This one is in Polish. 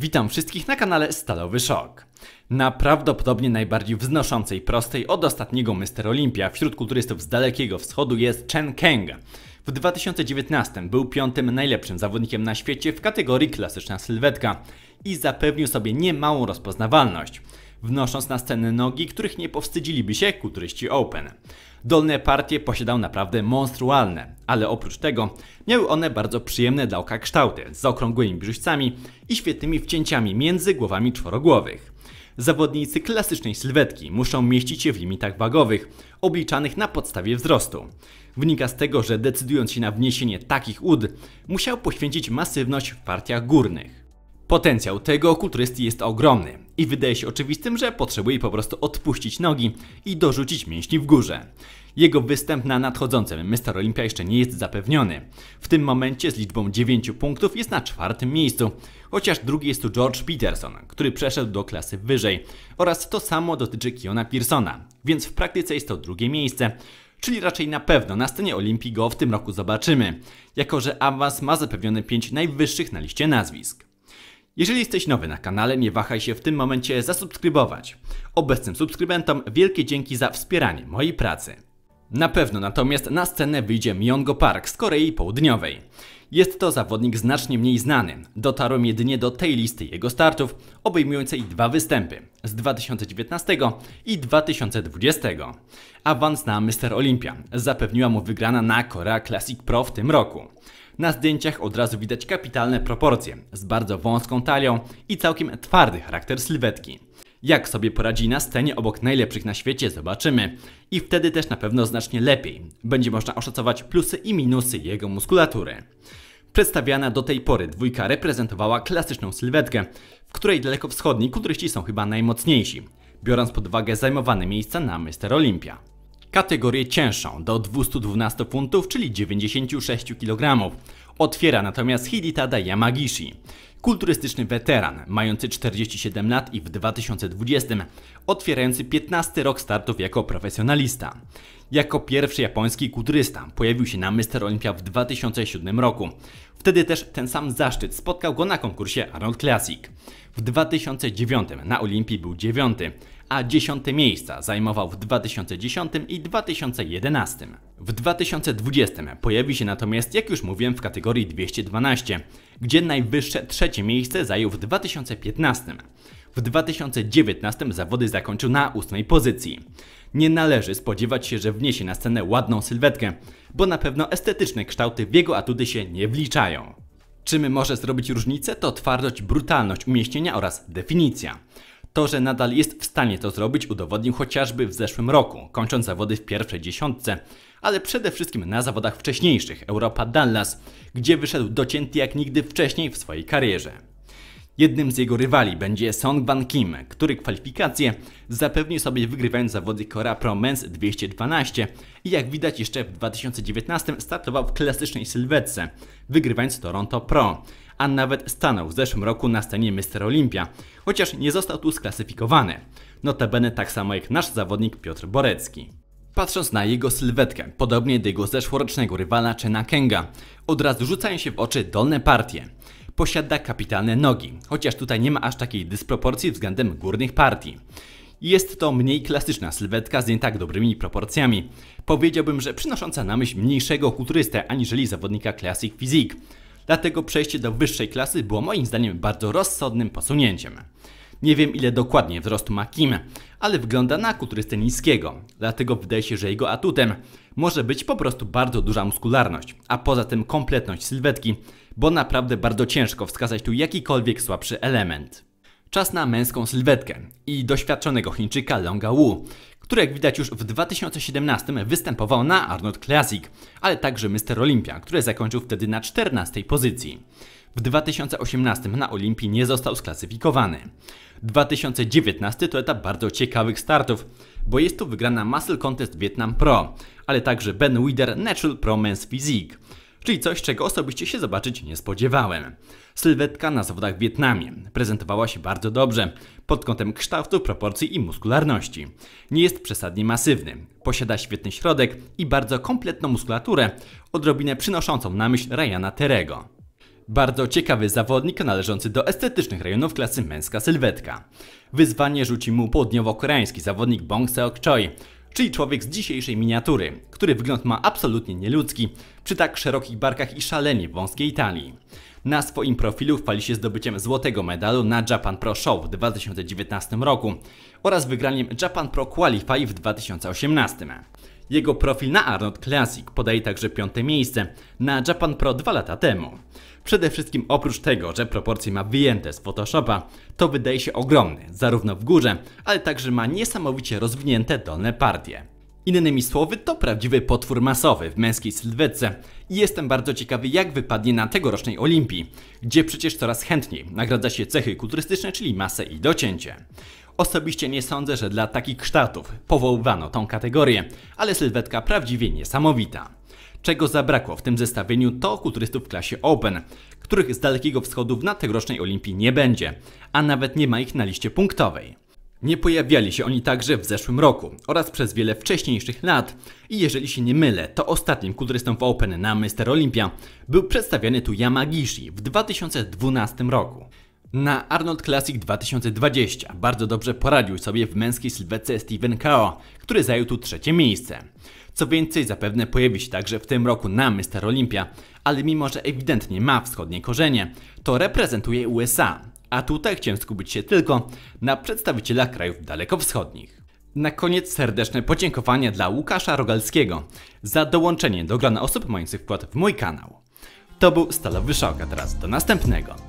Witam wszystkich na kanale Stalowy Szok. Na prawdopodobnie najbardziej wznoszącej prostej od ostatniego Mister Olimpia wśród kulturystów z Dalekiego Wschodu jest Chen Kang. W 2019 był piątym najlepszym zawodnikiem na świecie w kategorii klasyczna sylwetka i zapewnił sobie niemałą rozpoznawalność, wnosząc na scenę nogi, których nie powstydziliby się kulturyści Open. Dolne partie posiadał naprawdę monstrualne, ale oprócz tego miały one bardzo przyjemne dla oka kształty z zaokrągłymi brzuścami i świetnymi wcięciami między głowami czworogłowych. Zawodnicy klasycznej sylwetki muszą mieścić się w limitach wagowych, obliczanych na podstawie wzrostu. Wynika z tego, że decydując się na wniesienie takich ud, musiał poświęcić masywność w partiach górnych. Potencjał tego kulturysty jest ogromny i wydaje się oczywistym, że potrzebuje po prostu odpuścić nogi i dorzucić mięśni w górze. Jego występ na nadchodzącym Mister Olimpia jeszcze nie jest zapewniony. W tym momencie z liczbą 9 punktów jest na czwartym miejscu, chociaż drugi jest tu George Peterson, który przeszedł do klasy wyżej, oraz to samo dotyczy Keona Pearsona, więc w praktyce jest to drugie miejsce, czyli raczej na pewno na scenie Olimpii go w tym roku zobaczymy, jako że awans ma zapewnione 5 najwyższych na liście nazwisk. Jeżeli jesteś nowy na kanale, nie wahaj się w tym momencie zasubskrybować. Obecnym subskrybentom wielkie dzięki za wspieranie mojej pracy. Na pewno natomiast na scenę wyjdzie Myeonggo Park z Korei Południowej. Jest to zawodnik znacznie mniej znany. Dotarłem jedynie do tej listy jego startów, obejmującej dwa występy z 2019 i 2020. Awans na Mister Olimpia zapewniła mu wygrana na Korea Classic Pro w tym roku. Na zdjęciach od razu widać kapitalne proporcje, z bardzo wąską talią i całkiem twardy charakter sylwetki. Jak sobie poradzi na scenie obok najlepszych na świecie zobaczymy i wtedy też na pewno znacznie lepiej. Będzie można oszacować plusy i minusy jego muskulatury. Przedstawiana do tej pory dwójka reprezentowała klasyczną sylwetkę, w której dalekowschodni kulturyści są chyba najmocniejsi, biorąc pod uwagę zajmowane miejsca na Mister Olimpia. Kategorię cięższą do 212 funtów, czyli 96 kg, otwiera natomiast Hidetada Yamagishi. Kulturystyczny weteran, mający 47 lat i w 2020 otwierający 15 rok startów jako profesjonalista. Jako pierwszy japoński kulturysta pojawił się na Mister Olimpia w 2007 roku. Wtedy też ten sam zaszczyt spotkał go na konkursie Arnold Classic. W 2009 na Olimpii był 9, a 10 miejsca zajmował w 2010 i 2011. W 2020 pojawił się natomiast, jak już mówiłem, w kategorii 212, gdzie najwyższe trzecie miejsce zajął w 2015. W 2019 zawody zakończył na 8 pozycji. Nie należy spodziewać się, że wniesie na scenę ładną sylwetkę, bo na pewno estetyczne kształty w jego atuty się nie wliczają. Czym może zrobić różnicę, to twardość, brutalność umieścienia oraz definicja. To, że nadal jest w stanie to zrobić, udowodnił chociażby w zeszłym roku, kończąc zawody w pierwszej dziesiątce, ale przede wszystkim na zawodach wcześniejszych Europa Dallas, gdzie wyszedł docięty jak nigdy wcześniej w swojej karierze. Jednym z jego rywali będzie Song Ban Kim, który kwalifikacje zapewnił sobie wygrywając zawody Korea Pro Men's 212 i jak widać jeszcze w 2019 startował w klasycznej sylwetce, wygrywając Toronto Pro, a nawet stanął w zeszłym roku na scenie Mister Olimpia, chociaż nie został tu sklasyfikowany. Notabene tak samo jak nasz zawodnik Piotr Borecki. Patrząc na jego sylwetkę, podobnie do jego zeszłorocznego rywala Chena Kanga, od razu rzucają się w oczy dolne partie. Posiada kapitalne nogi, chociaż tutaj nie ma aż takiej dysproporcji względem górnych partii. Jest to mniej klasyczna sylwetka z nie tak dobrymi proporcjami. Powiedziałbym, że przynosząca na myśl mniejszego kulturystę aniżeli zawodnika Classic Physique. Dlatego przejście do wyższej klasy było moim zdaniem bardzo rozsądnym posunięciem. Nie wiem ile dokładnie wzrostu ma Kim, ale wygląda na kulturystę niskiego. Dlatego wydaje się, że jego atutem może być po prostu bardzo duża muskularność, a poza tym kompletność sylwetki, bo naprawdę bardzo ciężko wskazać tu jakikolwiek słabszy element. Czas na męską sylwetkę i doświadczonego Chińczyka Longa Wu, który jak widać już w 2017 występował na Arnold Classic, ale także Mister Olimpia, który zakończył wtedy na 14 pozycji. W 2018 na Olimpii nie został sklasyfikowany. 2019 to etap bardzo ciekawych startów, bo jest tu wygrana Muscle Contest Vietnam Pro, ale także Ben Weider Natural Pro Men's Physique, czyli coś, czego osobiście się zobaczyć nie spodziewałem. Sylwetka na zawodach w Wietnamie prezentowała się bardzo dobrze pod kątem kształtu, proporcji i muskularności. Nie jest przesadnie masywny, posiada świetny środek i bardzo kompletną muskulaturę, odrobinę przynoszącą na myśl Ryana Terego. Bardzo ciekawy zawodnik należący do estetycznych rejonów klasy męska sylwetka. Wyzwanie rzuci mu południowo-koreański zawodnik Bong Seok Choi, czyli człowiek z dzisiejszej miniatury, który wygląd ma absolutnie nieludzki przy tak szerokich barkach i szalenie wąskiej talii. Na swoim profilu chwali się zdobyciem złotego medalu na Japan Pro Show w 2019 roku oraz wygraniem Japan Pro Qualify w 2018. Jego profil na Arnold Classic podaje także 5. miejsce na Japan Pro 2 lata temu. Przede wszystkim oprócz tego, że proporcje ma wyjęte z Photoshopa, to wydaje się ogromny, zarówno w górze, ale także ma niesamowicie rozwinięte dolne partie. Innymi słowy, to prawdziwy potwór masowy w męskiej sylwetce i jestem bardzo ciekawy, jak wypadnie na tegorocznej Olimpii, gdzie przecież coraz chętniej nagradza się cechy kulturystyczne, czyli masę i docięcie. Osobiście nie sądzę, że dla takich kształtów powoływano tą kategorię, ale sylwetka prawdziwie niesamowita. Czego zabrakło w tym zestawieniu, to kulturystów w klasie Open, których z Dalekiego Wschodu na tegorocznej Olimpii nie będzie, a nawet nie ma ich na liście punktowej. Nie pojawiali się oni także w zeszłym roku oraz przez wiele wcześniejszych lat i jeżeli się nie mylę, to ostatnim kulturystą w Open na Mister Olimpia był przedstawiany tu Yamagishi w 2012 roku. Na Arnold Classic 2020 bardzo dobrze poradził sobie w męskiej sylwetce Steven Kao, który zajął tu 3. miejsce. Co więcej, zapewne pojawi się także w tym roku na Mister Olimpia, ale mimo że ewidentnie ma wschodnie korzenie, to reprezentuje USA, a tutaj chciałem skupić się tylko na przedstawicielach krajów dalekowschodnich. Na koniec serdeczne podziękowania dla Łukasza Rogalskiego za dołączenie do grona osób mających wkład w mój kanał. To był Stalowy Szok, a teraz do następnego.